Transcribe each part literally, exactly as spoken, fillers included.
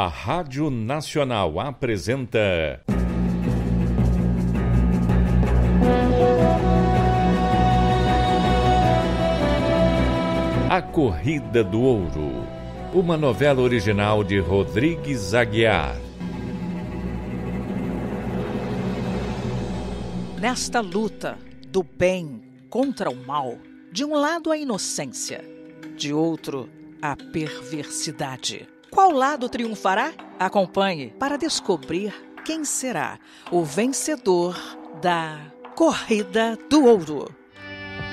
A Rádio Nacional apresenta... A Corrida do Ouro, uma novela original de Rodrigues Aguiar. Nesta luta do bem contra o mal, de um lado a inocência, de outro a perversidade. Qual lado triunfará? Acompanhe para descobrir quem será o vencedor da Corrida do Ouro.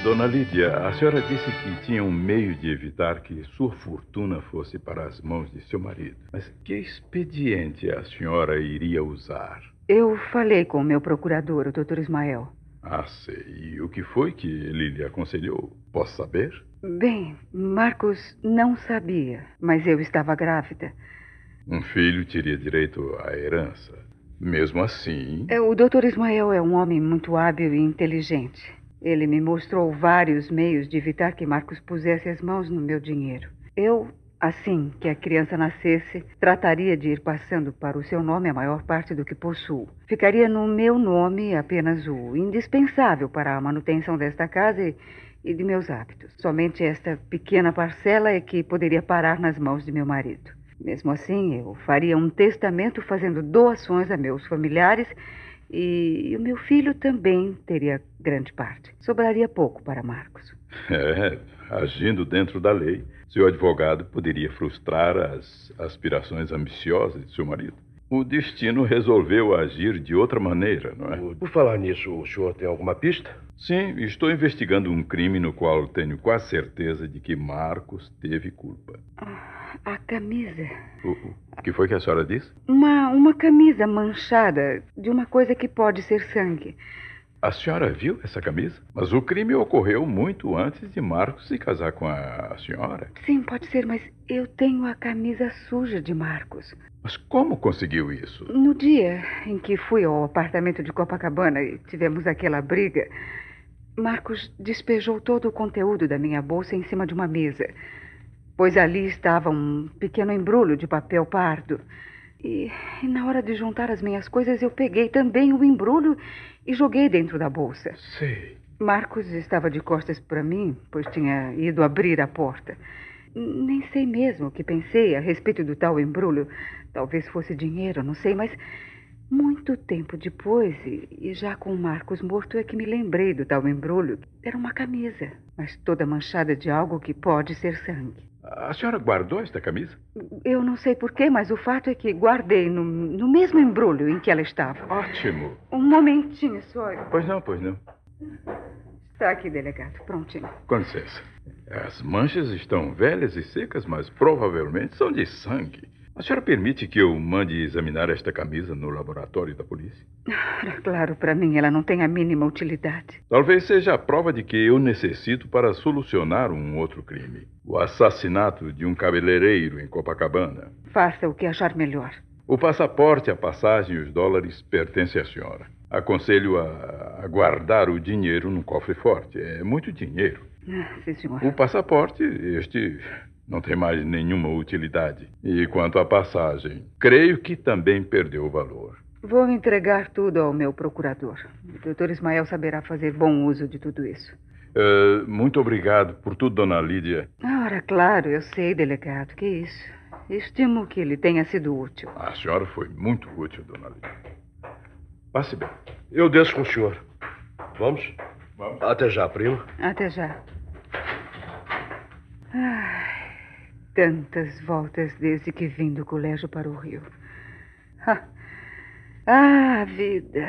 Dona Lídia, a senhora disse que tinha um meio de evitar que sua fortuna fosse para as mãos de seu marido. Mas que expediente a senhora iria usar? Eu falei com o meu procurador, o doutor Ismael. Ah, sei. E o que foi que ele lhe aconselhou? Posso saber? Bem, Marcos não sabia, mas eu estava grávida. Um filho teria direito à herança. Mesmo assim... O doutor Ismael é um homem muito hábil e inteligente. Ele me mostrou vários meios de evitar que Marcos pusesse as mãos no meu dinheiro. Eu, assim que a criança nascesse, trataria de ir passando para o seu nome a maior parte do que possuo. Ficaria no meu nome apenas o indispensável para a manutenção desta casa e... e de meus hábitos. Somente esta pequena parcela é que poderia parar nas mãos de meu marido. Mesmo assim, eu faria um testamento fazendo doações a meus familiares e o meu filho também teria grande parte. Sobraria pouco para Marcos. É, agindo dentro da lei, seu advogado poderia frustrar as aspirações ambiciosas de seu marido. O destino resolveu agir de outra maneira, não é? Por falar nisso, o senhor tem alguma pista? Sim, estou investigando um crime no qual tenho quase certeza de que Marcos teve culpa. Ah, a camisa. O, o que foi que a senhora disse? Uma, uma camisa manchada de uma coisa que pode ser sangue. A senhora viu essa camisa? Mas o crime ocorreu muito antes de Marcos se casar com a senhora. Sim, pode ser, mas eu tenho a camisa suja de Marcos. Mas como conseguiu isso? No dia em que fui ao apartamento de Copacabana e tivemos aquela briga, Marcos despejou todo o conteúdo da minha bolsa em cima de uma mesa, pois ali estava um pequeno embrulho de papel pardo. E, e na hora de juntar as minhas coisas, eu peguei também o embrulho e joguei dentro da bolsa. Sei. Marcos estava de costas para mim, pois tinha ido abrir a porta. Nem sei mesmo o que pensei a respeito do tal embrulho. Talvez fosse dinheiro, não sei, mas... muito tempo depois, e, e já com o Marcos morto, é que me lembrei do tal embrulho. Era uma camisa, mas toda manchada de algo que pode ser sangue. A senhora guardou esta camisa? Eu não sei porquê, mas o fato é que guardei no, no mesmo embrulho em que ela estava. Ótimo. Um momentinho só. Pois não, pois não. Está aqui, delegado. Prontinho. Com licença. As manchas estão velhas e secas, mas provavelmente são de sangue. A senhora permite que eu mande examinar esta camisa no laboratório da polícia? Claro, para mim ela não tem a mínima utilidade. Talvez seja a prova de que eu necessito para solucionar um outro crime. O assassinato de um cabeleireiro em Copacabana. Faça o que achar melhor. O passaporte, a passagem e os dólares pertencem à senhora. Aconselho a guardar o dinheiro num cofre forte. É muito dinheiro. Ah, sim, senhora. O passaporte, este... não tem mais nenhuma utilidade. E quanto à passagem, creio que também perdeu o valor. Vou entregar tudo ao meu procurador. O doutor Ismael saberá fazer bom uso de tudo isso. Uh, muito obrigado por tudo, Dona Lídia. Ora, claro, eu sei, delegado, que isso. Estimo que ele tenha sido útil. A senhora foi muito útil, Dona Lídia. Passe bem. Eu desço com o senhor. Vamos? Vamos. Até já, primo. Até já. Ah. Tantas voltas desde que vim do colégio para o Rio. Ah, ah, vida!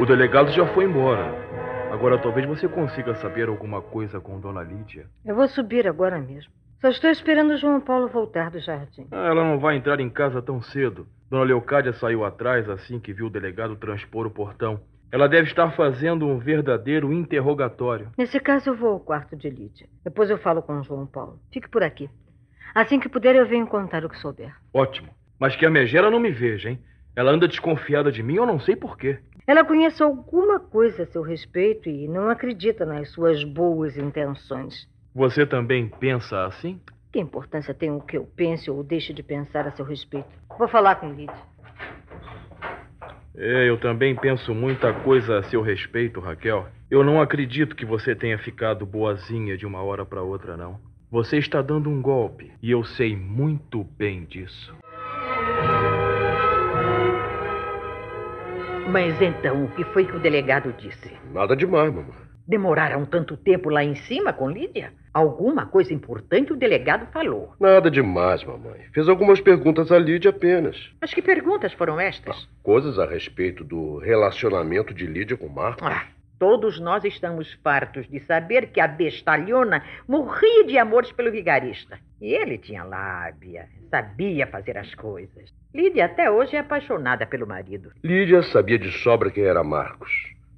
O delegado já foi embora. Agora talvez você consiga saber alguma coisa com Dona Lídia. Eu vou subir agora mesmo. Só estou esperando o João Paulo voltar do jardim. Ah, ela não vai entrar em casa tão cedo. Dona Leocádia saiu atrás assim que viu o delegado transpor o portão. Ela deve estar fazendo um verdadeiro interrogatório. Nesse caso, eu vou ao quarto de Lídia. Depois eu falo com o João Paulo. Fique por aqui. Assim que puder, eu venho contar o que souber. Ótimo. Mas que a megera não me veja, hein? Ela anda desconfiada de mim, eu não sei por quê. Ela conhece alguma coisa a seu respeito e não acredita nas suas boas intenções. Você também pensa assim? Que importância tem o que eu penso ou deixo de pensar a seu respeito? Vou falar com Lídia. É, eu também penso muita coisa a seu respeito, Raquel. Eu não acredito que você tenha ficado boazinha de uma hora para outra, não. Você está dando um golpe e eu sei muito bem disso. Mas então, o que foi que o delegado disse? Nada demais, mamãe. Demoraram tanto tempo lá em cima com Lídia? Alguma coisa importante o delegado falou? Nada demais, mamãe. Fez algumas perguntas a Lídia apenas. Mas que perguntas foram estas? Ah, coisas a respeito do relacionamento de Lídia com Marcos. Ah, todos nós estamos fartos de saber que a bestalhona morria de amores pelo vigarista. E ele tinha lábia, sabia fazer as coisas. Lídia até hoje é apaixonada pelo marido. Lídia sabia de sobra quem era Marcos.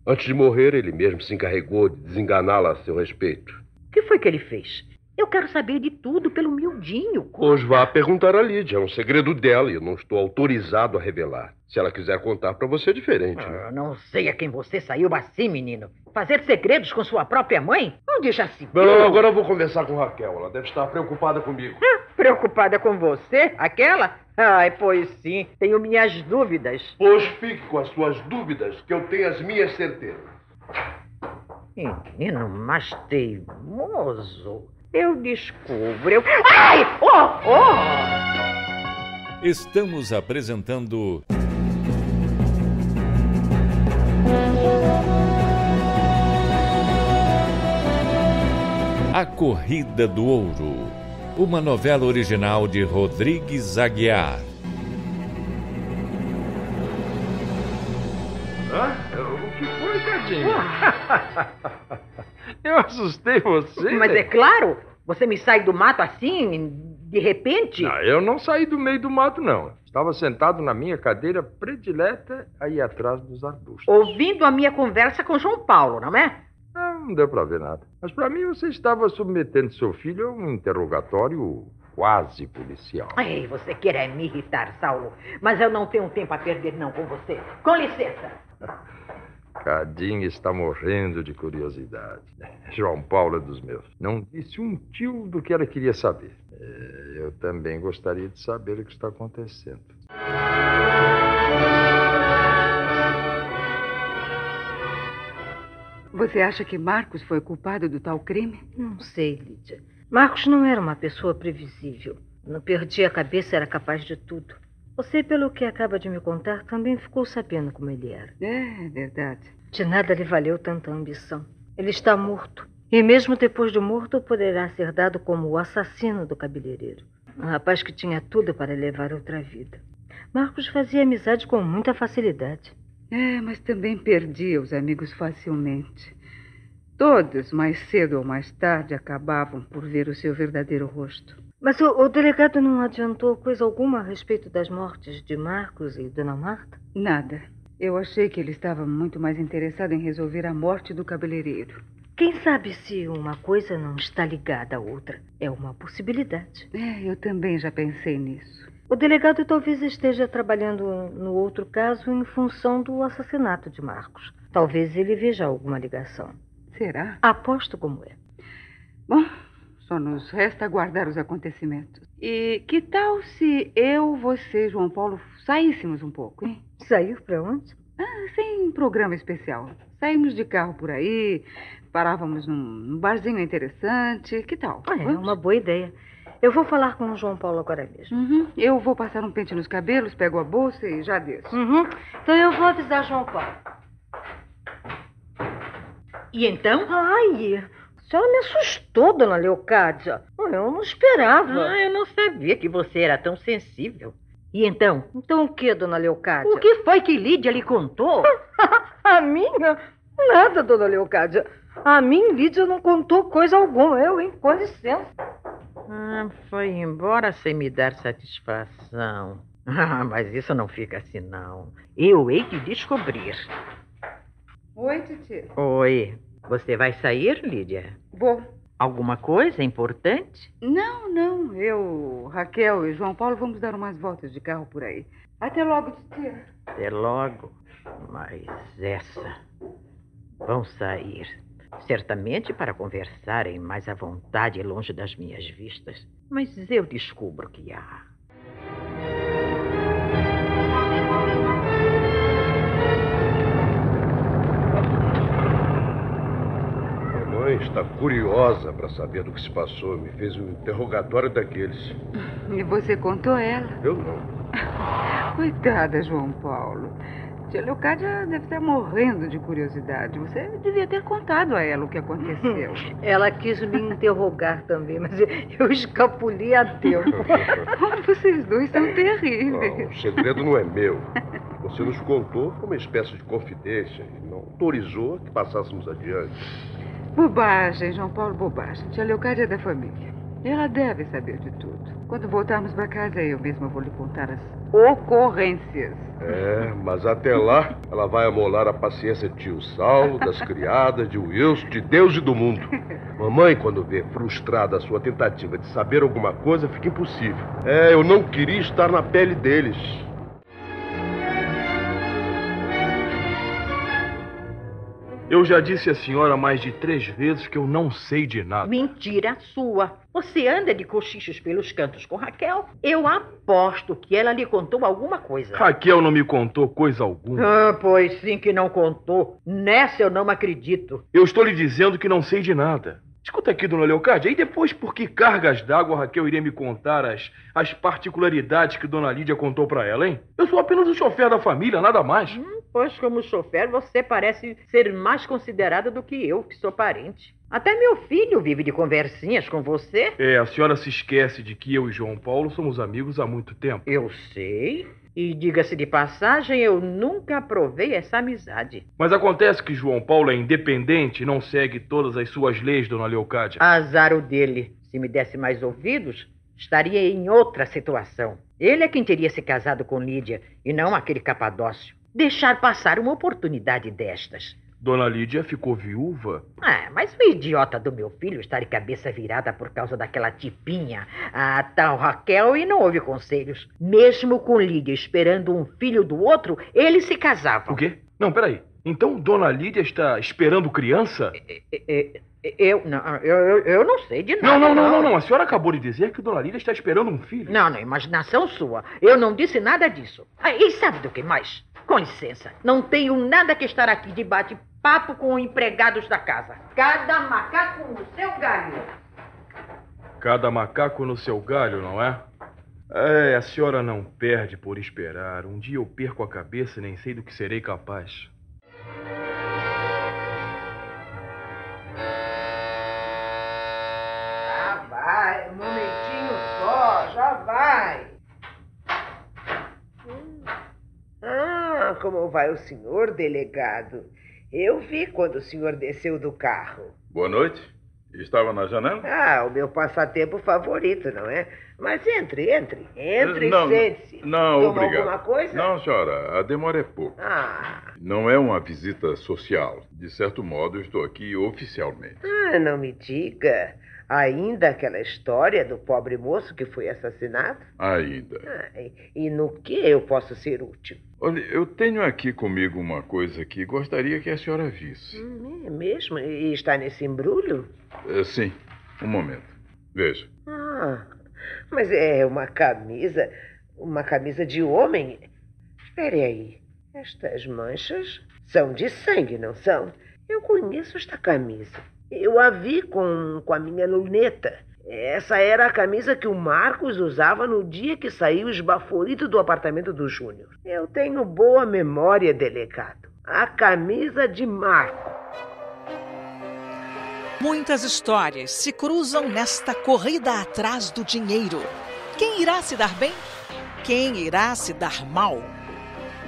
Antes de morrer, ele mesmo se encarregou de desenganá-la a seu respeito. O que foi que ele fez? Eu quero saber de tudo pelo miudinho. Pois vá perguntar a Lídia. É um segredo dela e eu não estou autorizado a revelar. Se ela quiser contar pra você, é diferente. Ah, né? Não sei a quem você saiu assim, menino. Fazer segredos com sua própria mãe? Não deixa assim. Não, não, agora eu vou conversar com Raquel. Ela deve estar preocupada comigo. Ah, preocupada com você? Aquela? Ai, pois sim. Tenho minhas dúvidas. Pois fique com as suas dúvidas, que eu tenho as minhas certezas. Menino mais teimoso... Eu descubro... Eu... Ai! Oh, oh! Estamos apresentando... A Corrida do Ouro. Uma novela original de Rodrigues Aguiar. Hã? O que foi, Cadinho? Eu assustei você. Mas é claro, você me sai do mato assim, de repente? Não, eu não saí do meio do mato, não. Estava sentado na minha cadeira predileta aí atrás dos arbustos. Ouvindo a minha conversa com João Paulo, não é? Não, não deu pra ver nada. Mas pra mim você estava submetendo seu filho a um interrogatório quase policial. Ai, você quer me irritar, Saulo. Mas eu não tenho tempo a perder, não, com você. Com licença. Cadinho está morrendo de curiosidade. João Paulo é dos meus. Não disse um tio do que ela queria saber. É, eu também gostaria de saber o que está acontecendo. Você acha que Marcos foi culpado do tal crime? Não sei, Lídia. Marcos não era uma pessoa previsível. Não perdia a cabeça, era capaz de tudo. Você, pelo que acaba de me contar, também ficou sabendo como ele era. É, é verdade. De nada lhe valeu tanta ambição. Ele está morto. E mesmo depois de morto, poderá ser dado como o assassino do cabeleireiro. Um rapaz que tinha tudo para levar outra vida. Marcos fazia amizade com muita facilidade. É, mas também perdia os amigos facilmente. Todos, mais cedo ou mais tarde, acabavam por ver o seu verdadeiro rosto. Mas o, o delegado não adiantou coisa alguma a respeito das mortes de Marcos e Dona Marta? Nada. Eu achei que ele estava muito mais interessado em resolver a morte do cabeleireiro. Quem sabe se uma coisa não está ligada à outra? É uma possibilidade. É, eu também já pensei nisso. O delegado talvez esteja trabalhando no outro caso em função do assassinato de Marcos. Talvez ele veja alguma ligação. Será? Aposto como é. Bom... Só nos resta aguardar os acontecimentos. E que tal se eu, você, João Paulo, saíssemos um pouco, hein? Sair pra onde? Ah, sem programa especial. Saímos de carro por aí, parávamos num barzinho interessante. Que tal? Ah, é uma boa ideia. Eu vou falar com o João Paulo agora mesmo. Uhum. Eu vou passar um pente nos cabelos, pego a bolsa e já desço. Uhum. Então eu vou avisar João Paulo. E então? Ai... A senhora me assustou, Dona Leocádia. Eu não esperava. Ah, eu não sabia que você era tão sensível. E então? Então o que, Dona Leocádia? O que foi que Lídia lhe contou? A minha? Nada, Dona Leocádia. A mim, Lídia não contou coisa alguma. Eu, hein? Com licença. Ah, foi embora sem me dar satisfação. Ah, mas isso não fica assim, não. Eu hei de descobrir. Oi, titia. Oi. Você vai sair, Lídia? Vou. Alguma coisa importante? Não, não. Eu, Raquel e João Paulo vamos dar umas voltas de carro por aí. Até logo, tia. Até logo. Mas essa... Vão sair. Certamente para conversarem mais à vontade longe das minhas vistas. Mas eu descubro que há... Está curiosa para saber do que se passou. Me fez um interrogatório daqueles. E você contou ela? Eu não. Coitada, João Paulo. Tia Leocádia deve estar morrendo de curiosidade. Você devia ter contado a ela o que aconteceu. Ela quis me interrogar também, mas eu escapuli a tempo. Vocês dois são terríveis. Não, o segredo não é meu. Você nos contou como uma espécie de confidência e não autorizou que passássemos adiante. Bobagem, João Paulo, bobagem. Tia Leocádia é da família. Ela deve saber de tudo. Quando voltarmos para casa, eu mesma vou lhe contar as ocorrências. É, mas até lá, ela vai amolar a paciência de tio Saulo, das criadas, de Wilson, de Deus e do mundo. Mamãe, quando vê frustrada a sua tentativa de saber alguma coisa, fica impossível. É, eu não queria estar na pele deles. Eu já disse à senhora mais de três vezes que eu não sei de nada. Mentira sua. Você anda de cochichos pelos cantos com Raquel. Eu aposto que ela lhe contou alguma coisa. Raquel não me contou coisa alguma. Ah, pois sim que não contou. Nessa eu não acredito. Eu estou lhe dizendo que não sei de nada. Escuta aqui, dona Leocádia, e depois por que cargas d'água Raquel iria me contar as, as particularidades que dona Lídia contou pra ela, hein? Eu sou apenas o chofer da família, nada mais. Hum, pois, como chofer, você parece ser mais considerada do que eu, que sou parente. Até meu filho vive de conversinhas com você. É, a senhora se esquece de que eu e João Paulo somos amigos há muito tempo. Eu sei. E diga-se de passagem, eu nunca provei essa amizade. Mas acontece que João Paulo é independente e não segue todas as suas leis, dona Leocádia. Azar o dele. Se me desse mais ouvidos, estaria em outra situação. Ele é quem teria se casado com Lídia e não aquele capadócio. Deixar passar uma oportunidade destas. Dona Lídia ficou viúva? Ah, mas o idiota do meu filho está de cabeça virada por causa daquela tipinha, a tal Raquel, e não houve conselhos. Mesmo com Lídia esperando um filho do outro, eles se casavam. O quê? Não, peraí. Então Dona Lídia está esperando criança? Eu, eu, não, eu, eu não sei de nada. Não, não, não, não, não. A senhora acabou de dizer que Dona Lídia está esperando um filho. Não, não, imaginação sua. Eu não disse nada disso. Ah, e sabe do que mais? Com licença, não tenho nada que estar aqui de bate-papo com empregados da casa. Cada macaco no seu galho. Cada macaco no seu galho, não é? É, a senhora não perde por esperar. Um dia eu perco a cabeça e nem sei do que serei capaz. Já vai, um momentinho só, já vai. Como vai o senhor, delegado? Eu vi quando o senhor desceu do carro. Boa noite. Estava na janela? Ah, o meu passatempo favorito, não é? Mas entre, entre. Entre não, e sente-se. Não, tomou obrigado. Alguma coisa? Não, senhora. A demora é pouca. Ah. Não é uma visita social. De certo modo, eu estou aqui oficialmente. Ah, não me diga. Ainda aquela história do pobre moço que foi assassinado? Ainda. Ah, e no que eu posso ser útil? Olha, eu tenho aqui comigo uma coisa que gostaria que a senhora visse. Hum, é mesmo? E está nesse embrulho? É, sim. Um momento. Veja. Ah, mas é uma camisa. Uma camisa de homem. Espere aí. Estas manchas são de sangue, não são? Eu conheço esta camisa. Eu a vi com, com a minha luneta. Essa era a camisa que o Marcos usava no dia que saiu esbaforido do apartamento do Júnior. Eu tenho boa memória, delegado. A camisa de Marcos. Muitas histórias se cruzam nesta corrida atrás do dinheiro. Quem irá se dar bem? Quem irá se dar mal?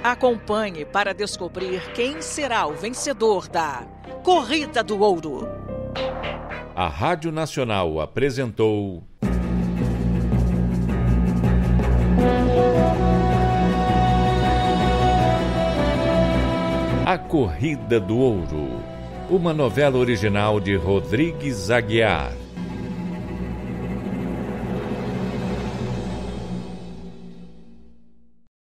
Acompanhe para descobrir quem será o vencedor da Corrida do Ouro. A Rádio Nacional apresentou A Corrida do Ouro, uma novela original de Rodrigues Aguiar.